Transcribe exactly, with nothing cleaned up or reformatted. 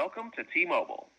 Welcome to T-Mobile.